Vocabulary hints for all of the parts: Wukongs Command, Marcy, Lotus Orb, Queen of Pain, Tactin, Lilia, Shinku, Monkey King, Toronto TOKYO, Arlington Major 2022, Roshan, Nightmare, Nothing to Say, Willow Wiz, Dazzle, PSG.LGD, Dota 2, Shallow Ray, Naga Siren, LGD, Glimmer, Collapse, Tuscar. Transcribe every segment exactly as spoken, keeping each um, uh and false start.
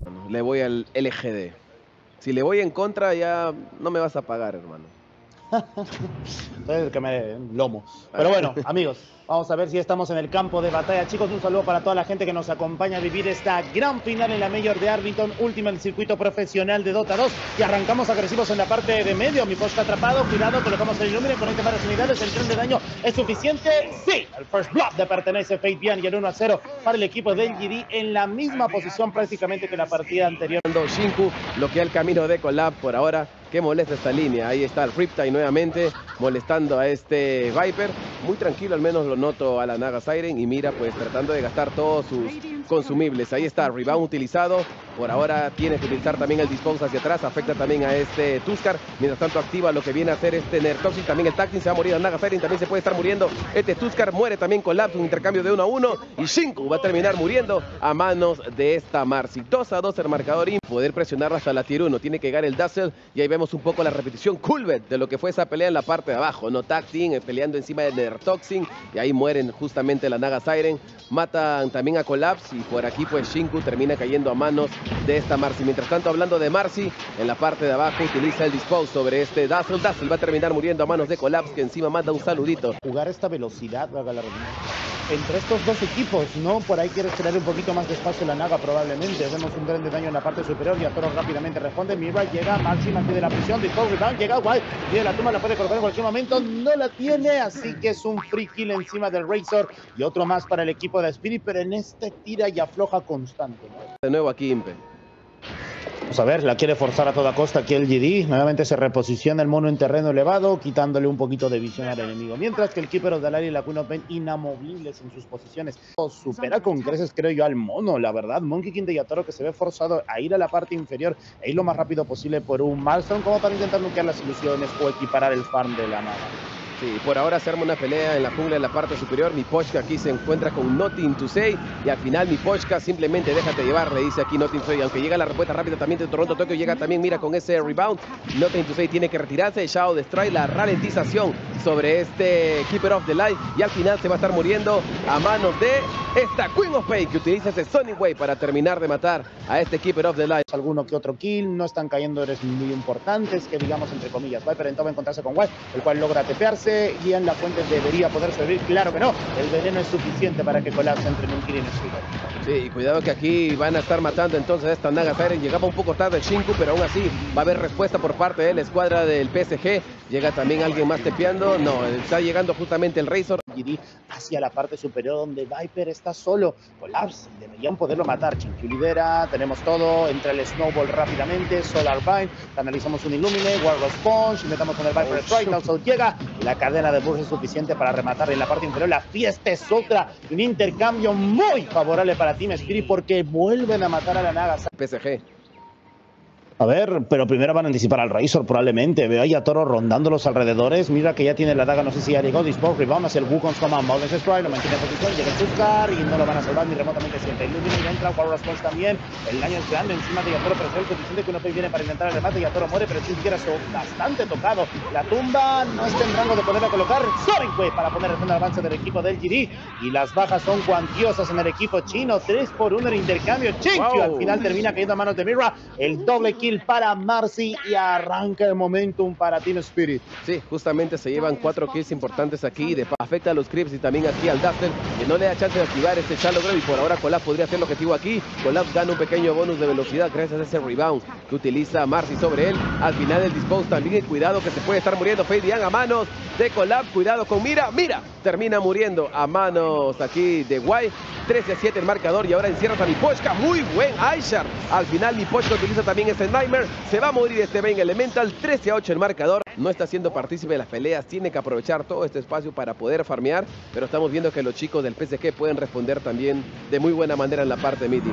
Bueno, le voy al L G D. Si le voy en contra, ya no me vas a pagar, hermano. Entonces, que me dé lomo. Pero bueno, amigos, vamos a ver si estamos en el campo de batalla. Chicos, un saludo para toda la gente que nos acompaña a vivir esta gran final en la Major de Arlington, última en el circuito profesional de Dota dos. Y arrancamos agresivos en la parte de medio. Miposhka atrapado, cuidado, colocamos el Illumine, conecta varias unidades, el tren de daño es suficiente. Sí, el first blood le pertenece a Fatebian y el uno a cero para el equipo del L G D en la misma posición prácticamente que la partida anterior. Shinku bloquea el camino de Collapse por ahora. Qué molesta esta línea, ahí está el Riptide nuevamente molestando a este Viper, muy tranquilo al menos lo noto a la Naga Siren y mira pues tratando de gastar todos sus consumibles, ahí está, rebound utilizado, por ahora tiene que utilizar también el Dispose hacia atrás, afecta también a este Tuscar, mientras tanto activa lo que viene a hacer este Nertoxin, también el Tactin, se va a morir a Naga Siren, también se puede estar muriendo, este Tuscar muere también con Collapse, un intercambio de uno a uno y Shinku va a terminar muriendo a manos de esta Marcy, dos a dos el marcador y poder presionarla hasta la tier uno, tiene que llegar el Dazzle y ahí vemos un poco la repetición Culvet de lo que fue esa pelea en la parte de abajo, no Tactin peleando encima de Nertoxin y ahí mueren justamente la Naga Siren, matan también a Collapse y por aquí pues Shinku termina cayendo a manos de esta Marcy. Mientras tanto, hablando de Marcy, en la parte de abajo utiliza el Dispose sobre este Dazzle, Dazzle va a terminar muriendo a manos de Collapse que encima manda un saludito. Jugar esta velocidad, la entre estos dos equipos, ¿no? Por ahí quiere crear un poquito más de espacio la Naga probablemente. Vemos un gran daño en la parte superior y Yataro rápidamente responde. Mira, llega Maxi, mantiene la presión. Dispose, rebound, llega Wild. Tiene la tumba, la puede cortar en cualquier momento. No la tiene, así que es un free kill encima del Razor. Y otro más para el equipo de Spirit, pero en este tira y afloja constante. De nuevo aquí, Impe. Vamos a ver, la quiere forzar a toda costa aquí el G D. Nuevamente se reposiciona el mono en terreno elevado, quitándole un poquito de visión al enemigo. Mientras que el Keeper of the Light y la Queen ven inamovibles en sus posiciones. Supera con creces, creo yo, al mono, la verdad. Monkey King de Yataro que se ve forzado a ir a la parte inferior e ir lo más rápido posible por un Milestone, como para intentar bloquear las ilusiones o equiparar el farm de la nada. Sí, por ahora se arma una pelea en la jungla en la parte superior. Miposhka aquí se encuentra con Nothing to Say y al final Miposhka simplemente déjate llevar, le dice aquí Nothing to Say. Aunque llega la respuesta rápida también de Toronto Tokyo, llega también, mira, con ese rebound. Nothing to Say tiene que retirarse, Shadow Destroy, la ralentización sobre este Keeper of the Light y al final se va a estar muriendo a manos de esta Queen of Pain que utiliza ese Sonic Wave para terminar de matar a este Keeper of the Light. Alguno que otro kill, no están cayendo eres muy importantes, que digamos entre comillas. Viper intenta encontrarse con West, el cual logra tepearse. Y en la fuente debería poder servir, claro que no, el veneno es suficiente para que colapse entre Monkey y el Spirit. Sí, y cuidado que aquí van a estar matando entonces a esta Naga Siren, llegaba un poco tarde el Shinku, pero aún así va a haber respuesta por parte de la escuadra del P S G, llega también alguien más tepeando, no, está llegando justamente el Razor. G D hacia la parte superior donde Viper está solo, Collapse, deberían poderlo matar, Shinku lidera, tenemos todo, entra el Snowball rápidamente, Solar Bind, canalizamos un Illumine, War Response, metamos con el Viper Strike, Dazzle llega, la cadena de burst es suficiente para rematar en la parte inferior, la fiesta es otra, un intercambio muy favorable para Team Spirit porque vuelven a matar a la Naga P S G. A ver, pero primero van a anticipar al Razor probablemente. Veo ahí a Toro rondando los alrededores. Mira que ya tiene la daga, no sé si ya llegó. Dispose, rebound hacia el Wukongs Command. Mountains Strike, lo mantiene en posición. Llega el Tuscar y no lo van a salvar ni remotamente. Siente Illumine y entra. War Response también. El daño es grande encima de Yatoro, pero es el suficiente que uno viene para intentar el remate. Yatoro muere, pero si siquiera está bastante tocado. La tumba no está en rango de poderla colocar. Sonic Wave para poner el fondo de avance del equipo del L G D. Y las bajas son cuantiosas en el equipo chino. tres por uno en intercambio. Chinkyu al final termina cayendo a manos de Mirra. El doble kill para Marcy y arranca el momentum para Team Spirit. Sí, justamente se llevan cuatro kills importantes aquí, de afecta a los Crips y también aquí al Dazzle, que no le da chance de activar este Shallow Grab y por ahora Collapse podría hacer el objetivo aquí. Collapse gana un pequeño bonus de velocidad gracias a ese rebound que utiliza Marcy sobre él. Al final el Dispose también, cuidado que se puede estar muriendo Fatebian a manos de Collapse, cuidado con Mira, Mira, termina muriendo a manos aquí de Guay, trece a siete el marcador y ahora encierras a Miposhka, muy buen Aishar. Al final Miposhka utiliza también ese Nightmare, se va a morir este Ben Elemental, trece a ocho el marcador, no está siendo partícipe de las peleas, tiene que aprovechar todo este espacio para poder farmear, pero estamos viendo que los chicos del P S G pueden responder también de muy buena manera en la parte de meeting.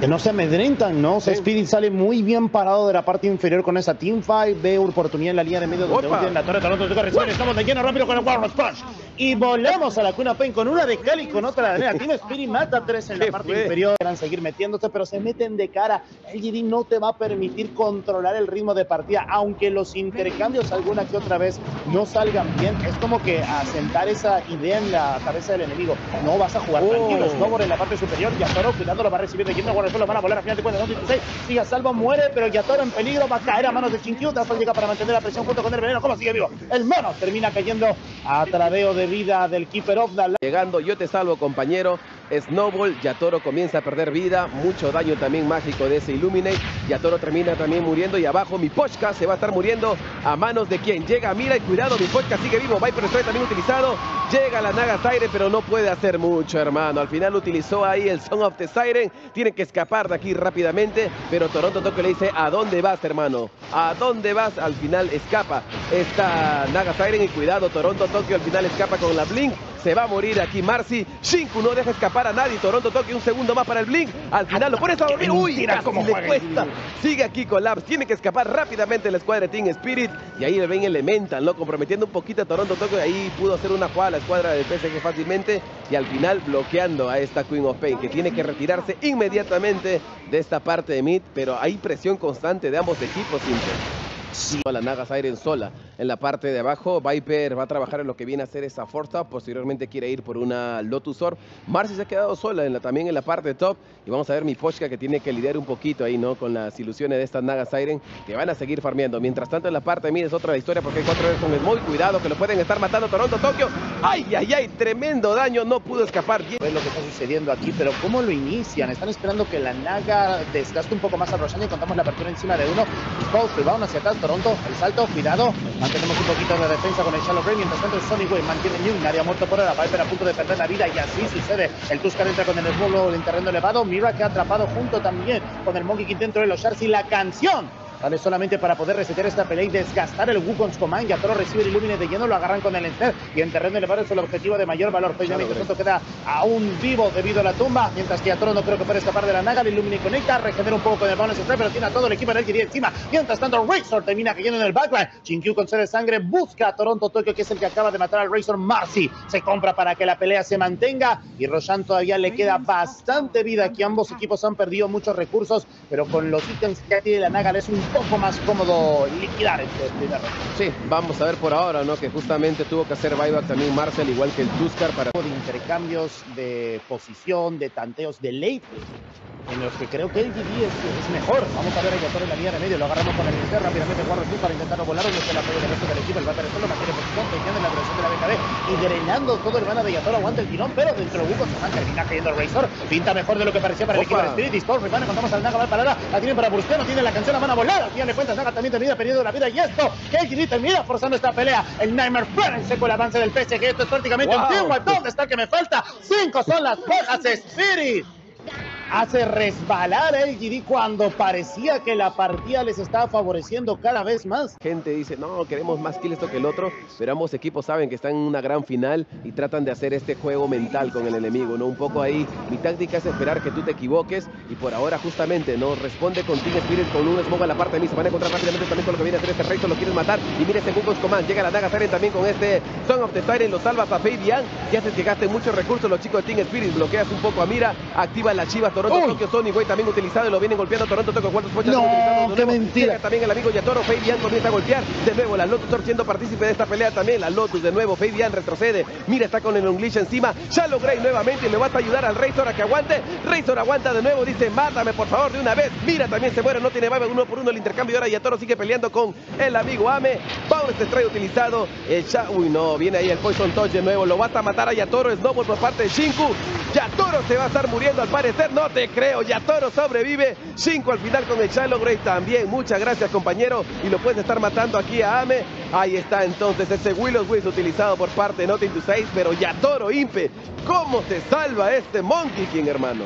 Que no se amedrentan, ¿no? O sea, sí. Spirit sale muy bien parado de la parte inferior con esa teamfight. Ve oportunidad en la línea de medio donde en la torre de Toronto TOKYO recibe. Estamos de lleno rápido con el Warlock Splash. Y volamos a la Cuna Pain con una de Cali y con otra de arena. Tiene Spirit, mata tres en la parte fue? inferior. Van a seguir metiéndose, pero se meten de cara. El L G D no te va a permitir controlar el ritmo de partida. Aunque los intercambios alguna que otra vez no salgan bien, es como que asentar esa idea en la cabeza del enemigo. No vas a jugar oh. tranquilo. Snowball en la parte superior. Yataro cuidando lo va a recibir de Keeper. Lo van a volar a final de cuentas. Nothing to Say. Sigue a salvo, muere, pero Yataro en peligro. Va a caer a manos de Shinku. Dazzle llega para mantener la presión junto con el veneno. ¿Cómo sigue vivo? El mono termina cayendo a través de vida del Keeper of the Light. Llegando, yo te salvo, compañero. Snowball, Yataro comienza a perder vida. Mucho daño también mágico de ese Illumine. Yataro termina también muriendo. Y abajo, Miposhka se va a estar muriendo. ¿A manos de quien? Llega, mira y cuidado. Miposhka sigue vivo. Viper está también utilizado. Llega la Naga Siren, pero no puede hacer mucho, hermano. Al final utilizó ahí el Song of the Siren. Tienen que escapar de aquí rápidamente. Pero Toronto TOKYO le dice: ¿a dónde vas, hermano? ¿A dónde vas? Al final escapa esta Naga Siren. Y cuidado, Toronto TOKYO al final escapa con la Blink. Se va a morir aquí Marcy. Shinku no deja escapar a nadie. Toronto TOKYO un segundo más para el Blink. Al final lo pones a dormir. Uy, mira cómo le cuesta. Sigue aquí Collapse. Tiene que escapar rápidamente la escuadra Team Spirit. Y ahí el Ben Elemental, ¿no? Comprometiendo un poquito a Toronto TOKYO. Ahí pudo hacer una jugada a la escuadra del P S G fácilmente. Y al final bloqueando a esta Queen of Pain, que tiene que retirarse inmediatamente de esta parte de mid. Pero hay presión constante de ambos equipos, simple. Sí. La Naga Siren sola en la parte de abajo. Viper va a trabajar en lo que viene a hacer esa Forza. Posteriormente quiere ir por una Lotus Orb. Marcy se ha quedado sola en la, también en la parte top. Y vamos a ver Miposhka, que tiene que lidiar un poquito ahí, ¿no? Con las ilusiones de esta Naga Siren, que van a seguir farmeando. Mientras tanto, en la parte de mí es otra historia, porque hay cuatro veces con el Small. Cuidado que lo pueden estar matando Toronto TOKYO. ¡Ay, ay, ay! Tremendo daño. No pudo escapar bien. Es lo que está sucediendo aquí, pero ¿cómo lo inician? Están esperando que la Naga desgaste un poco más a Roshan. Y contamos la apertura encima de uno. Dispose, va hacia atrás. Toronto, el salto, cuidado, mantenemos un poquito de defensa con el Shallow Ray, mientras tanto el Sonic Wave mantiene New, nadie ha muerto por ahora, Viper a punto de perder la vida y así sucede, el Tuscar entra con el Snowball en terreno elevado, Mira que ha atrapado junto también con el Monkey King dentro de los Shards y la canción vale solamente para poder resetear esta pelea y desgastar el Wukongs Command. Yataro recibe el Illumine de lleno, lo agarran con el Enter y en terreno elevado es el objetivo de mayor valor. Pronto queda aún vivo debido a la tumba, mientras que Yataro no creo que pueda escapar de la Naga. El Illumine conecta, regenera un poco con el bonus spray, pero tiene a todo el equipo en el L G D encima. Mientras tanto, Razor termina cayendo en el backline. Shinku con sed de sangre busca a Toronto TOKYO, que es el que acaba de matar al Razor. Marcy se compra para que la pelea se mantenga y Roshan todavía le queda bastante vida. Aquí ambos equipos han perdido muchos recursos, pero con los ítems que tiene la Naga es un poco más cómodo liquidar este primer round. Sí, vamos a ver por ahora, ¿no? Que justamente tuvo que hacer buyback también Marcel, igual que el Tuscar, para de intercambios de posición, de tanteos de late, en los que creo que el L G D es, es mejor. Vamos a ver a Yataro en la línea de medio, lo agarramos con el Enter, rápidamente Warren para intentarlo volar, donde se la apoyo del resto del equipo, el Viper solo mantiene posición, teniendo en la presión de la B K B y drenando todo el mana de Yataro, aguanta el tirón, pero dentro de Wukongs Command termina cayendo el Razor, pinta mejor de lo que parecía para el Opa. equipo de Spirit. Dispose, hermano, contamos al Naga, va parada, la tienen para Bursteo, no tiene la canción, la van a volar, al final de cuentas Naga también termina perdiendo la vida y esto, que el L G D termina forzando esta pelea, el Nightmare Fair en seco el avance del P S G, esto es prácticamente wow. un teamwork. ¿Dónde está que me falta? Cinco son las bajas. Spirit hace resbalar el L G D cuando parecía que la partida les estaba favoreciendo cada vez más. Gente dice, no, queremos más kill esto que el otro, pero ambos equipos saben que están en una gran final y tratan de hacer este juego mental con el enemigo, ¿no? Un poco ahí, mi táctica es esperar que tú te equivoques y por ahora justamente, ¿no? Responde con Team Spirit con un smoke a la parte de mí, se van a encontrar rápidamente también con lo que viene a hacer este Rey, lo quieren matar y mire ese Wukongs Command, llega la Naga Siren también con este Song of the Siren, lo salva a Fatebian, ya se gasten muchos recursos los chicos de Team Spirit, bloqueas un poco a Mira, activa la Chivas, Toronto TOKYO, Sonic Wave también utilizado y lo vienen golpeando Toronto TOKYO. Cuartos pochas. No, qué mentira. También el amigo Yataro, Fatebian comienza a golpear. De nuevo la Lotus Orb siendo partícipe de esta pelea también. La Lotus de nuevo, Fatebian retrocede. Mira, está con el Unleash encima. Shallow Grey nuevamente y le vas a ayudar al Razor a que aguante. Razor aguanta de nuevo, dice, mátame por favor de una vez. Mira, también se muere, no tiene vibe, uno por uno el intercambio. Y ahora Yataro sigue peleando con el amigo Ame. Power se trae utilizado. El Sha... Uy, no, viene ahí el Poison Touch de nuevo. Lo vas a matar a Yataro. Snowball por parte de Shinku. Yataro se va a estar muriendo al parecer. No te creo, Yataro sobrevive. Shinku al final con el Shallow Grave también. Muchas gracias, compañero. Y lo puedes estar matando aquí a Ame. Ahí está entonces ese Willow Wiz utilizado por parte de Nothing to Say. Pero Yataro, Impe, ¿cómo se salva este Monkey King, hermano?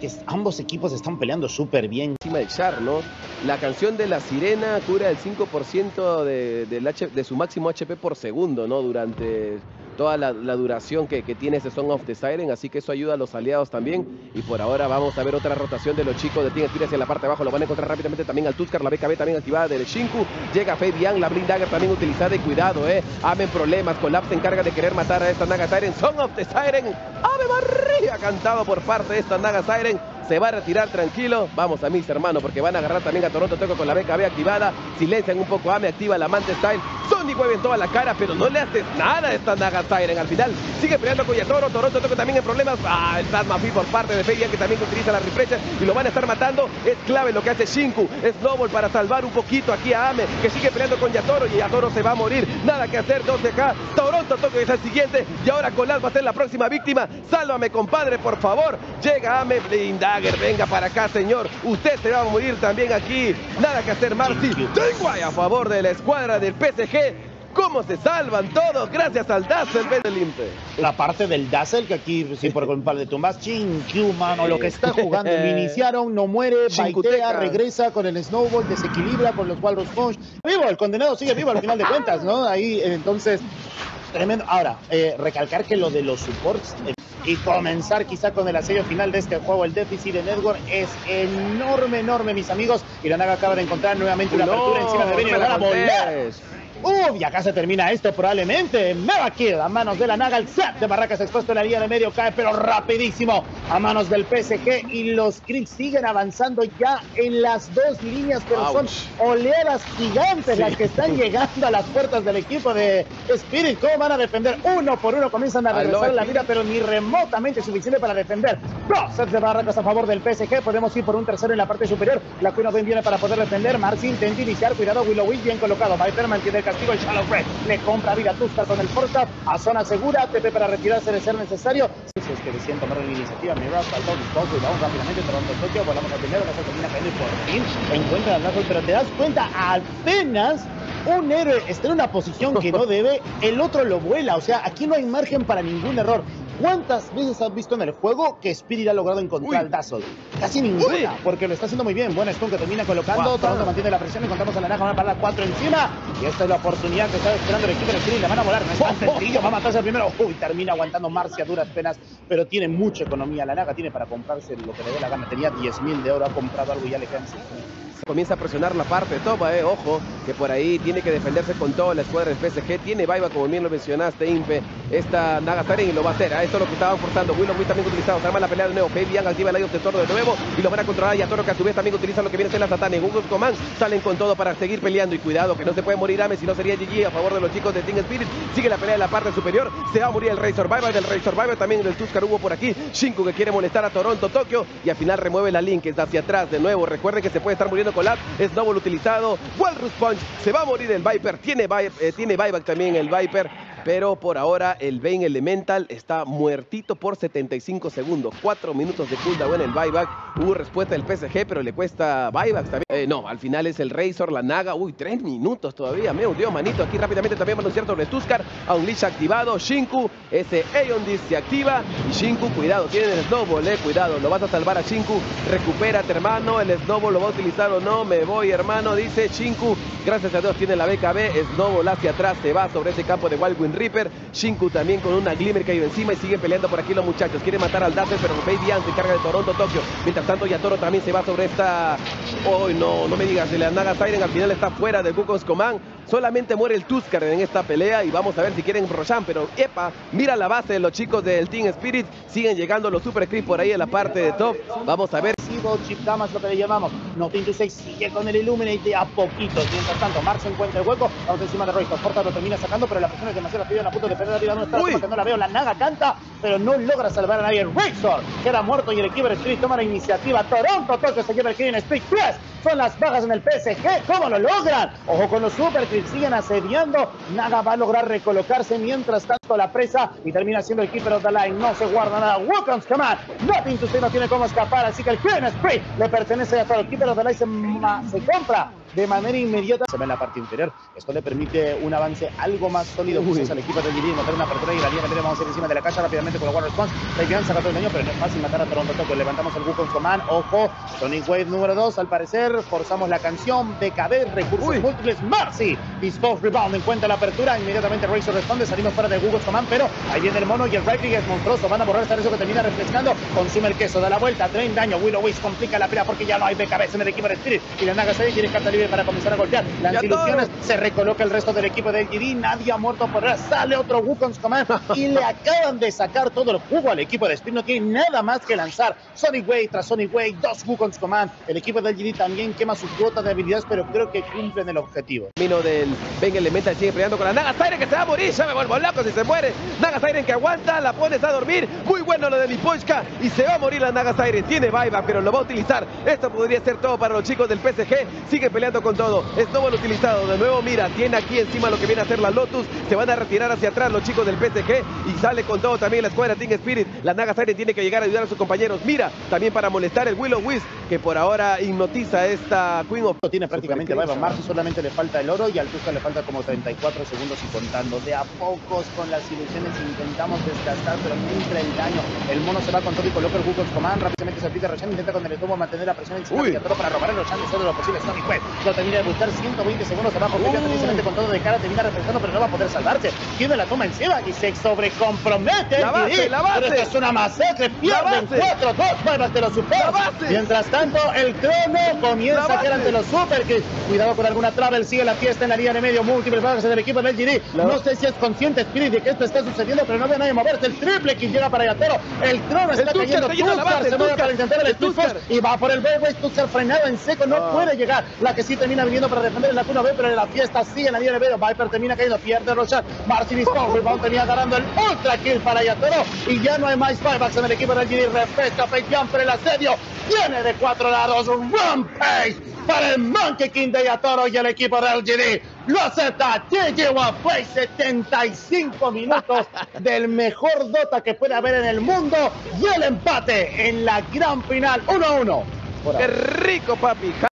Que ambos equipos están peleando súper bien. Encima del Char, ¿no? La canción de la sirena cura el cinco por ciento de, de, de su máximo H P por segundo, ¿no? Durante toda la, la duración que, que tiene ese Song of the Siren, así que eso ayuda a los aliados también. Y por ahora vamos a ver otra rotación de los chicos de Team Spirit hacia la parte de abajo. Lo van a encontrar rápidamente también al Tuscar, la B K B también activada del Shinku. Llega Fatebian, la Blind Dagger también utilizada y cuidado, eh. Amen problemas, Collapse se encarga de querer matar a esta Naga Siren. Song of the Siren, Ave María, cantado por parte de esta Naga Siren. Se va a retirar tranquilo. Vamos a mis hermanos, porque van a agarrar también a Toronto T O K Y O con la B K B activada. Silencian un poco a me activa la Manta Style. Sonic Wave en toda la cara, pero no le haces nada a esta Naga Siren. Al final sigue peleando con Yataro. Toronto T O K Y O también en problemas. Ah, el Plasma Fee por parte de Fatebian, que también utiliza la reflecha y lo van a estar matando. Es clave lo que hace Shinku. Snowball para salvar un poquito aquí a Ame, que sigue peleando con Yataro y Yataro se va a morir. Nada que hacer, doce K. Toronto T O K Y O es el siguiente y ahora Collapse va a ser la próxima víctima. Sálvame, compadre, por favor. Llega Ame, blinda. Venga para acá, señor. Usted se va a morir también aquí. Nada que hacer, Marcy. Tenguay a favor de la escuadra del P S G. ¿Cómo se salvan todos? Gracias al Dazzle, Ben Elemental. La parte del Dazzle, que aquí, sí, por culpa de Tomás, Shinku, mano, lo que está jugando. Iniciaron, no muere, baitea, regresa con el Snowball, desequilibra con los Walrus Punch. Vivo, el condenado sigue vivo al final de cuentas, ¿no? Ahí, entonces, tremendo. Ahora, eh, recalcar que lo de los supports... Eh, y comenzar quizá con el asedio final de este juego. El déficit de network es enorme, enorme, mis amigos. Y la Naga acaba de encontrar nuevamente una no, apertura encima de Ben y van a volver. Uy, y acá se termina esto probablemente. Mega kill a manos de la Naga. El set de Barracas expuesto en la línea de medio cae, pero rapidísimo a manos del P S G. Y los creeps siguen avanzando ya en las dos líneas, pero ouch, son oleadas gigantes, sí, las que están llegando a las puertas del equipo de Spirit. ¿Cómo van a defender? Uno por uno comienzan a regresar a la vida, pero ni remotamente suficiente para defender. Dos sets de Barracas a favor del P S G. Podemos ir por un tercero en la parte superior. La Queen of Ben viene para poder defender. Marcy intenta iniciar. Cuidado, Willow Wiz bien colocado. Viper mantiene el castigo, el Shallow Red le compra vida a Tuscar con el Forza a zona segura, T P para retirarse de ser necesario. Si es que deciden tomar la iniciativa, Mirror, saltó, Dispose, y vamos rápidamente, Toronto Tokyo, volamos al primero, no se termina cayendo y por fin encuentra el Razor, pero te das cuenta, apenas un héroe está en una posición que no debe, el otro lo vuela, o sea, aquí no hay margen para ningún error. ¿Cuántas veces has visto en el juego que Spirit ha logrado encontrar al Dazzle? Casi ninguna, uy, porque lo está haciendo muy bien. Bueno, Stone que termina colocando, Toronto mantiene la presión, encontramos a la Naga, van a parar cuatro encima. Y esta es la oportunidad que está esperando el equipo de Spirit, la van a volar, no es tan sencillo, va a matarse al primero. Uy, termina aguantando Marcia a duras penas, pero tiene mucha economía. La Naga tiene para comprarse lo que le dé la gana, tenía diez mil de oro, ha comprado algo y ya le quedan cinco mil. Comienza a presionar la parte de Toba, eh, ojo, que por ahí tiene que defenderse con toda la escuadra del P S G. Tiene Vaiva, como bien lo mencionaste, Impe, esta Naga Siren y lo va a hacer. A esto es lo que estaban forzando. Willow Wiz también utilizado, se arma la pelea de nuevo. Fatebian activa el aire obsesor de nuevo y lo van a controlar. Y a Toro, que a su vez también utiliza lo que viene a ser la Satán. En Wukongs Command salen con todo para seguir peleando. Y cuidado, que no se puede morir Ame, si no sería G G a favor de los chicos de Team Spirit. Sigue la pelea de la parte superior. Se va a morir el Razor Survivor. Del Razor Survivor también el Tuscar hubo por aquí. Shinku, que quiere molestar a Toronto Tokyo. Y al final remueve la Link, que está hacia atrás de nuevo. Recuerden que se puede estar muriendo Collapse, Snowball utilizado, Walrus Punch, se va a morir el Viper, tiene, eh, tiene buyback también el Viper, pero por ahora el Ben Elemental está muertito por setenta y cinco segundos, cuatro minutos de cooldown en el buyback, hubo respuesta del P S G, pero le cuesta buybacks también, eh, no, al final es el Razor, la Naga, uy, tres minutos todavía, me hundió manito, aquí rápidamente también va a anunciar sobre Tuscar, Unleash activado, Shinku, ese Aeon Disc se activa, y Shinku, cuidado, tiene el Snowball, eh, cuidado, lo vas a salvar a Shinku, recupérate hermano, el Snowball lo va a utilizar o no, me voy hermano, dice Shinku, gracias a Dios tiene la B K B, Snowball hacia atrás, se va sobre ese campo de Wild Wind Reaper, Shinku también con una Glimmer que hay encima y siguen peleando por aquí los muchachos, quieren matar al Dazzle, pero Fatebian se encarga de Toronto Tokyo, mientras tanto Yatoro también se va sobre esta, oh no, no me digas, la Naga Siren al final está fuera de Wukongs Command, solamente muere el Tuscar en esta pelea y vamos a ver si quieren Roshan, pero epa, mira la base de los chicos del Team Spirit, siguen llegando los Super Creeps por ahí en la parte de top, vamos a ver. Chip Damas, lo que le llamamos, Nothing to Say sigue con el Illuminate a poquitos, mientras tanto Marx encuentra el hueco, vamos encima de Roy, Porta lo termina sacando, pero la presión es demasiado rápida, a punto de perder arriba, no está, porque no la veo, la Naga canta, pero no logra salvar a nadie, Razor queda muerto y el equipo de Street toma la iniciativa, Toronto Tokyo se lleva el Killing Street tres, son las bajas en el P S G, ¿cómo lo logran? Ojo con los Super Creeps, siguen asediando, Naga va a lograr recolocarse, mientras tanto la presa, y termina siendo el Keeper of the Light, no se guarda nada, Wukongs Command, Nothing to Say no tiene cómo escapar, así que el Killing Street le pertenece a todo el Keeper of the Light, se, se compra de manera inmediata. Se ve en la parte inferior. Esto le permite un avance algo más sólido. Quizás al equipo de L G D matar una apertura y la línea que vamos a ir encima de la caja rápidamente con la War Response. Fatebian saca todo el daño, pero no es fácil matar a Toronto Tokyo. Levantamos el Wukongs Command. Ojo, Sonic Wave número dos, al parecer. Viper, forzamos la canción, B K B, recursos Uy. múltiples, Marcy, Dispose, Rebound, encuentra la apertura, inmediatamente Razor responde, salimos fuera de Wukongs Command, pero ahí viene el mono y el right click es monstruoso, van a borrar esta Razor que termina refrescando, consume el queso, da la vuelta, traen daño, Willow Wiz complica la pelea porque ya no hay B K B en el equipo de Spirit, y la Naga Siren tiene carta libre para comenzar a golpear, las ilusiones, se recoloca el resto del equipo de L G D, nadie ha muerto por ahora, sale otro Wukongs Command, y le acaban de sacar todo el jugo al equipo de Spirit, no tiene nada más que lanzar, Sonic Wave tras Sonic Wave, dos Wukongs Command, el equipo de L G D también quema su cuota de habilidades, pero creo que cumplen el objetivo. Mino del Ben Elemental sigue peleando con la Naga Siren que se va a morir, ya me vuelvo loco si se muere, Naga Siren que aguanta, la pones a dormir, muy bueno lo de Miposhka, y se va a morir la Naga Siren, tiene Viper, pero lo va a utilizar, esto podría ser todo para los chicos del P S G, sigue peleando con todo, Snowball utilizado, de nuevo mira, tiene aquí encima lo que viene a hacer la Lotus, se van a retirar hacia atrás los chicos del P S G, y sale con todo también la escuadra Team Spirit, la Naga Siren tiene que llegar a ayudar a sus compañeros, mira, también para molestar el Willow Wiz, que por ahora hipnotiza esta Queen of... Tiene prácticamente Viper, Marcy solamente le falta el oro, y al Tuscar le falta como treinta y cuatro segundos y contando, de a pocos con las ilusiones intentamos desgastar, pero no entra el daño, el mono se va con todo y coloca el Wukongs Command, rápidamente se aplica Roshan, intenta con el estómago mantener la presión encima de Yataro para robar el Roshan dentro de lo posible, Sonic Wave, lo termina de buscar, ciento veinte segundos abajo, uh. pega precisamente con todo de cara, termina refrescando, pero no va a poder salvarse, tiene la toma encima y se sobrecompromete, la base, la base. Pero esto es una masacre, pierden cuatro, dos pruebas de los super, mientras tanto el trono comienza a quedar ante los super, que cuidado con alguna travel, sigue la fiesta en la línea de medio, múltiples bajas del equipo del L G D, no. no sé si es consciente Spirit de que esto está sucediendo, pero no ve a nadie moverse, el triple que llega para Yataro, el trono está cayendo, Tuscar se mueve para intentar el Tuscar y va por el B-Way, Tuscar frenado en seco, no oh. puede llegar, la que sí termina viniendo para defender es la uno B, pero en la fiesta sigue en la línea de medio, Viper termina cayendo, pierde Roshan, Marcy Dispose, Rebound termina agarrando el ultra kill para Yataro, y ya no hay más buybacks en el equipo del L G D, refresca Fatebian por el asedio, viene de cuatro lados, Rampage para el Monkey King de Yataro y el equipo del L G D. Lo acepta, T J Wafei, setenta y cinco minutos del mejor Dota que puede haber en el mundo y el empate en la gran final uno a uno. ¡Qué rico, papi!